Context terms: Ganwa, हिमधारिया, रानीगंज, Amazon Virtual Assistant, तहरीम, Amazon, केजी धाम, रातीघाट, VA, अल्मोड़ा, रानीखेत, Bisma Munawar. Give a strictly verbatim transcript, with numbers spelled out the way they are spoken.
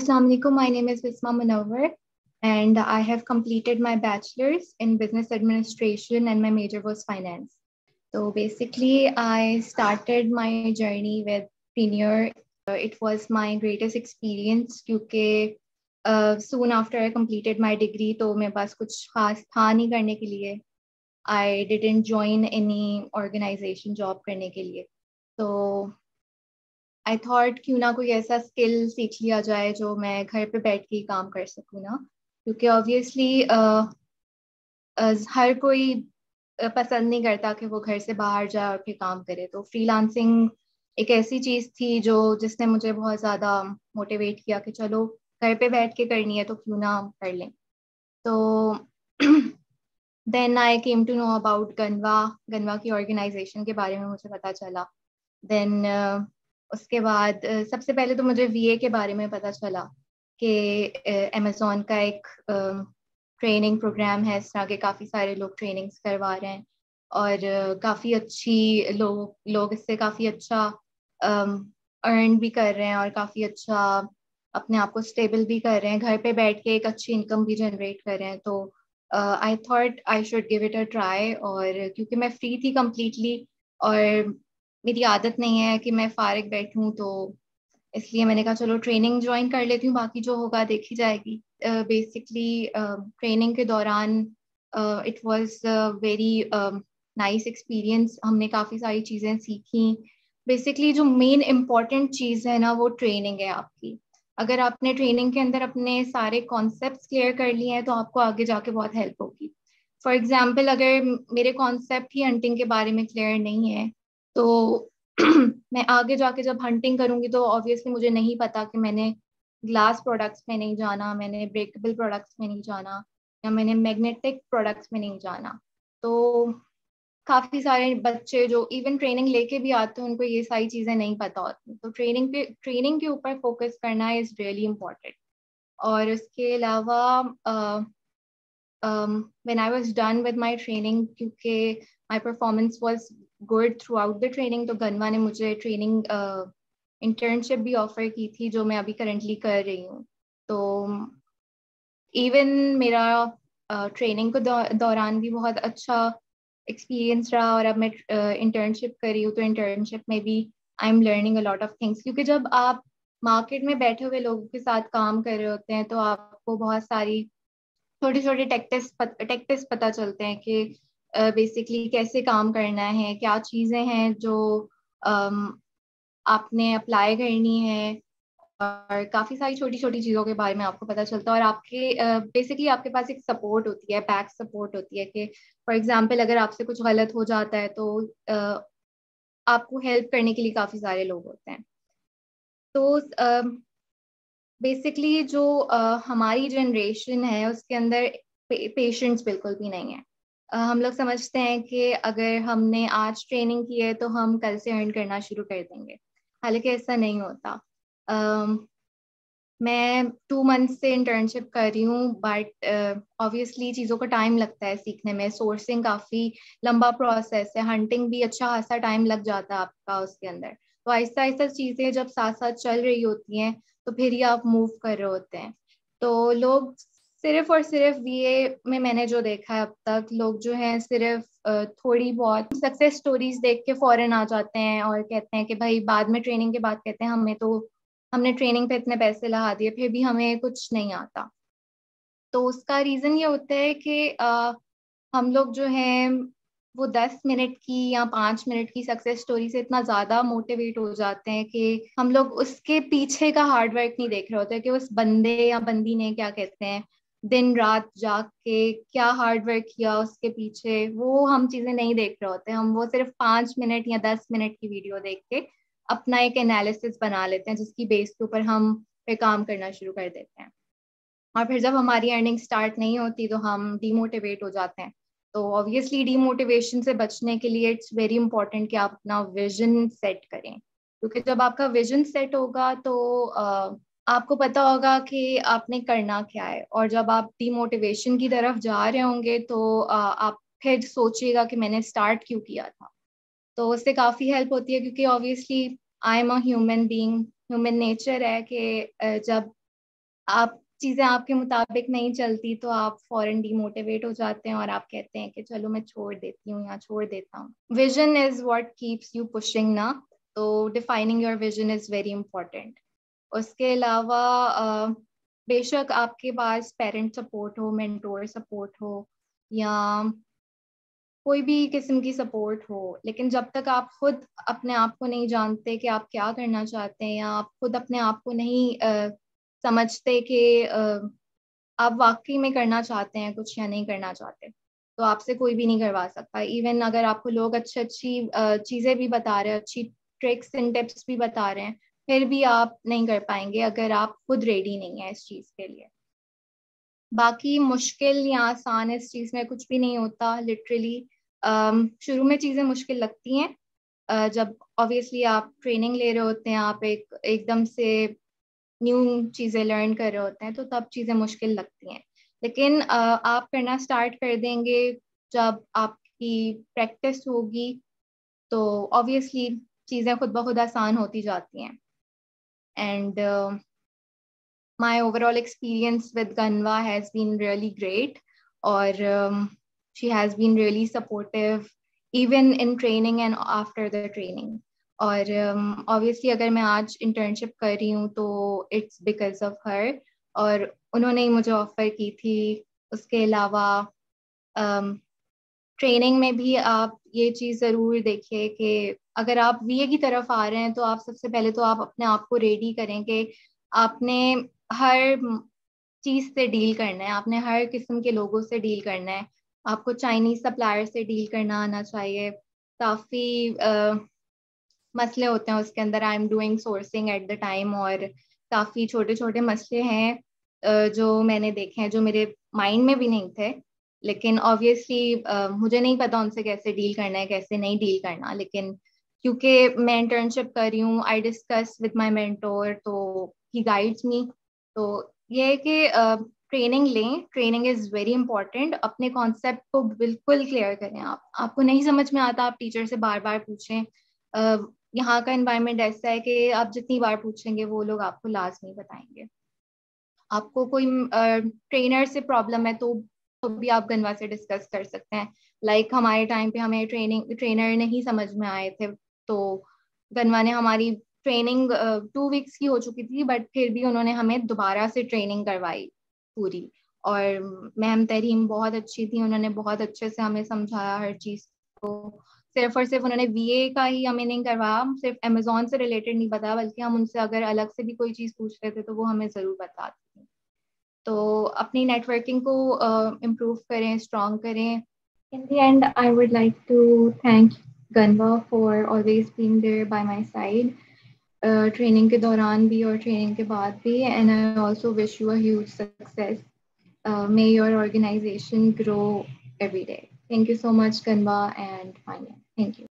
Assalamu alaikum. My name is Bisma Munawar, and I have completed my bachelor's in business administration, and my major was finance. So basically, I started my journey with Premier. It was my greatest experience because uh, soon after I completed my degree, तो मेरे पास कुछ खास था नहीं करने के लिए. I didn't join any organization job करने के लिए. So I thought क्यों ना कोई ऐसा स्किल सीख लिया जाए जो मैं घर पे बैठ के काम कर सकूँ ना, क्योंकि ऑब्वियसली uh, uh, हर कोई पसंद नहीं करता कि वो घर से बाहर जाए और फिर काम करे. तो फ्रीलांसिंग एक ऐसी चीज़ थी जो जिसने मुझे बहुत ज़्यादा मोटिवेट किया कि चलो घर पे बैठ के करनी है तो क्यों ना कर लें. तो then I came to know about Ganwa. Ganwa की ऑर्गेनाइजेशन के बारे में मुझे पता चला. देन uh, उसके बाद सबसे पहले तो मुझे वी ए के बारे में पता चला कि अमेज़ॉन का एक ट्रेनिंग प्रोग्राम है इस तरह के, काफ़ी सारे लोग ट्रेनिंग्स करवा रहे हैं और काफ़ी अच्छी लोग लोग इससे काफ़ी अच्छा अर्न भी कर रहे हैं और काफ़ी अच्छा अपने आप को स्टेबल भी कर रहे हैं, घर पे बैठ के एक अच्छी इनकम भी जनरेट कर रहे हैं. तो I thought I should give it a try, और क्योंकि मैं फ्री थी कम्प्लीटली और मेरी आदत नहीं है कि मैं फारिग बैठूं, तो इसलिए मैंने कहा चलो ट्रेनिंग ज्वाइन कर लेती हूँ, बाकी जो होगा देखी जाएगी. बेसिकली ट्रेनिंग के दौरान it was very nice experience. हमने काफ़ी सारी चीज़ें सीखी. बेसिकली जो मेन इम्पॉर्टेंट चीज़ है ना वो ट्रेनिंग है आपकी. अगर आपने ट्रेनिंग के अंदर अपने सारे कॉन्सेप्ट क्लियर कर लिए हैं तो आपको आगे जाके बहुत हेल्प होगी. फॉर एग्ज़ाम्पल, अगर मेरे कॉन्सेप्ट ही हंटिंग के बारे में क्लियर नहीं है तो मैं आगे जाके जब हंटिंग करूँगी तो ऑब्वियसली मुझे नहीं पता कि मैंने ग्लास प्रोडक्ट्स में नहीं जाना, मैंने ब्रेकेबल प्रोडक्ट्स में नहीं जाना, या मैंने मैग्नेटिक प्रोडक्ट्स में नहीं जाना. तो काफ़ी सारे बच्चे जो इवन ट्रेनिंग लेके भी आते हैं उनको ये सारी चीज़ें नहीं पता होती. तो ट्रेनिंग पे ट्रेनिंग के ऊपर फोकस करना इज़ रियली इम्पॉर्टेंट. और उसके अलावा when I was done with my training, क्योंकि my performance was good throughout the training, तो गनवा ने मुझे ट्रेनिंग इंटर्नशिप uh, भी ऑफर की थी जो मैं अभी करंटली कर रही हूँ. तो इवन मेरा ट्रेनिंग uh, के दौ, दौरान भी बहुत अच्छा एक्सपीरियंस रहा, और अब मैं इंटर्नशिप uh, कर रही हूँ. तो इंटर्नशिप में भी I am learning a lot of things, क्योंकि जब आप मार्केट में बैठे हुए लोगों के साथ काम कर रहे होते हैं तो आपको बहुत सारी छोटे छोटे टेक्टिस टेक्टिस पता चलते हैं कि बेसिकली uh, कैसे काम करना है, क्या चीज़ें हैं जो um, आपने अप्लाई करनी है, और काफ़ी सारी छोटी छोटी चीज़ों के बारे में आपको पता चलता है. और आपके बेसिकली uh, आपके पास एक सपोर्ट होती है, बैक सपोर्ट होती है कि फॉर एग्जांपल अगर आपसे कुछ गलत हो जाता है तो uh, आपको हेल्प करने के लिए काफ़ी सारे लोग होते हैं. तो बेसिकली uh, जो uh, हमारी जनरेशन है उसके अंदर पेशेंस बिल्कुल भी नहीं है. Uh, हम लोग समझते हैं कि अगर हमने आज ट्रेनिंग की है तो हम कल से अर्न करना शुरू कर देंगे, हालांकि ऐसा नहीं होता. uh, मैं टू मंथ से इंटर्नशिप कर रही हूँ, बट ऑब्वियसली चीज़ों को टाइम लगता है सीखने में. सोर्सिंग काफ़ी लंबा प्रोसेस है, हंटिंग भी अच्छा खासा टाइम लग जाता है आपका उसके अंदर. तो आहिस्ता आहिस्ता चीज़ें जब साथ साथ चल रही होती हैं तो फिर ही आप मूव कर रहे होते हैं. तो लोग सिर्फ और सिर्फ वीए में मैंने जो देखा है अब तक, लोग जो हैं सिर्फ थोड़ी बहुत सक्सेस स्टोरीज देख के फौरन आ जाते हैं और कहते हैं कि भाई बाद में ट्रेनिंग के बाद कहते हैं हमें तो हमने ट्रेनिंग पे इतने पैसे लगा दिए फिर भी हमें कुछ नहीं आता. तो उसका रीज़न ये होता है कि आ, हम लोग जो हैं वो दस मिनट की या पाँच मिनट की सक्सेस स्टोरी से इतना ज़्यादा मोटिवेट हो जाते हैं कि हम लोग उसके पीछे का हार्डवर्क नहीं देख रहे होते कि उस बंदे या बंदी ने क्या कहते हैं दिन रात जाग के क्या हार्डवर्क किया उसके पीछे, वो हम चीज़ें नहीं देख रहे होते. हम वो सिर्फ पाँच मिनट या दस मिनट की वीडियो देख के अपना एक एनालिसिस बना लेते हैं, जिसकी बेस के ऊपर हम पे काम करना शुरू कर देते हैं. और फिर जब हमारी अर्निंग स्टार्ट नहीं होती तो हम डीमोटिवेट हो जाते हैं. तो ऑब्वियसली डीमोटिवेशन से बचने के लिए इट्स वेरी इंपॉर्टेंट कि आप अपना विजन सेट करें, क्योंकि जब आपका विजन सेट होगा तो आ, आपको पता होगा कि आपने करना क्या है. और जब आप डीमोटिवेशन की तरफ जा रहे होंगे तो आप फिर सोचिएगा कि मैंने स्टार्ट क्यों किया था. तो उससे काफ़ी हेल्प होती है, क्योंकि obviously I am a human being, human nature है कि जब आप चीजें आपके मुताबिक नहीं चलती तो आप फौरन डिमोटिवेट हो जाते हैं और आप कहते हैं कि चलो मैं छोड़ देती हूँ या छोड़ देता हूँ. Vision is what keeps you pushing ना, तो defining your vision is very important. उसके अलावा बेशक आपके पास पेरेंट सपोर्ट हो, मेंटोर सपोर्ट हो या कोई भी किस्म की सपोर्ट हो, लेकिन जब तक आप खुद अपने आप को नहीं जानते कि आप क्या करना चाहते हैं या आप खुद अपने आप को नहीं uh, समझते कि uh, आप वाकई में करना चाहते हैं कुछ या नहीं करना चाहते, तो आपसे कोई भी नहीं करवा सकता. इवन अगर आपको लोग अच्छी अच्छी uh, चीज़ें भी बता रहे हैं, अच्छी ट्रिक्स एंड टिप्स भी बता रहे हैं, फिर भी आप नहीं कर पाएंगे अगर आप खुद रेडी नहीं है इस चीज़ के लिए. बाकी मुश्किल या आसान इस चीज़ में कुछ भी नहीं होता. लिटरली शुरू में चीज़ें मुश्किल लगती हैं, uh, जब ऑब्वियसली आप ट्रेनिंग ले रहे होते हैं, आप एक एकदम से न्यू चीज़ें लर्न कर रहे होते हैं, तो तब चीज़ें मुश्किल लगती हैं. लेकिन uh, आप करना स्टार्ट कर देंगे जब आपकी प्रैक्टिस होगी, तो ऑब्वियसली चीज़ें खुद ब खुद आसान होती जाती हैं. And uh, my overall experience with Ganwa has been really great, or um, she has been really supportive, even in training and after the training. Or um, obviously, अगर मैं आज internship कर रही हूँ तो it's because of her. और उन्होंने ही मुझे offer की थी. उसके अलावा um, ट्रेनिंग में भी आप ये चीज़ ज़रूर देखिए कि अगर आप वी ए की तरफ आ रहे हैं तो आप सबसे पहले तो आप अपने आप को रेडी करें कि आपने हर चीज़ से डील करना है, आपने हर किस्म के लोगों से डील करना है, आपको चाइनीज़ सप्लायर से डील करना आना चाहिए. काफ़ी मसले होते हैं उसके अंदर. I am doing sourcing at the time, और काफ़ी छोटे छोटे मसले हैं uh, जो मैंने देखे हैं, जो मेरे माइंड में भी नहीं थे. लेकिन ऑब्वियसली uh, मुझे नहीं पता उनसे कैसे डील करना है, कैसे नहीं डील करना. लेकिन क्योंकि मैं इंटर्नशिप कर रही हूँ, I discuss with my mentor, तो ही गाइड्स मी. तो ये है कि ट्रेनिंग uh, लें. Training is very important. अपने कॉन्सेप्ट को बिल्कुल क्लियर करें. आप आपको नहीं समझ में आता, आप टीचर से बार बार पूछें. uh, यहाँ का एनवायरनमेंट ऐसा है कि आप जितनी बार पूछेंगे वो लोग आपको लाजमी बताएंगे. आपको कोई ट्रेनर uh, से प्रॉब्लम है तो तो भी आप गनवा से डिस्कस कर सकते हैं. लाइक like, हमारे टाइम पे हमें ट्रेनिंग ट्रेनर नहीं समझ में आए थे, तो गनवा ने हमारी ट्रेनिंग टू वीक्स की हो चुकी थी, बट फिर भी उन्होंने हमें दोबारा से ट्रेनिंग करवाई पूरी. और मैम तहरीम बहुत अच्छी थी, उन्होंने बहुत अच्छे से हमें समझाया हर चीज़ को. सिर्फ और सिर्फ उन्होंने वी ए का ही हमें नहीं करवाया, सिर्फ अमेजोन से रिलेटेड नहीं बताया, बल्कि हम उनसे अगर अलग से भी कोई चीज़ पूछते थे तो वो हमें ज़रूर बताती थी. तो अपनी नेटवर्किंग को इम्प्रूव uh, करें, स्ट्रॉन्ग करें. In the end I would like to thank गनवा for always being there by my side, training के दौरान भी और ट्रेनिंग के बाद भी. And I also wish you a huge success. May your organization grow every day. Thank you so much, Kanwa and Vanya. Thank you.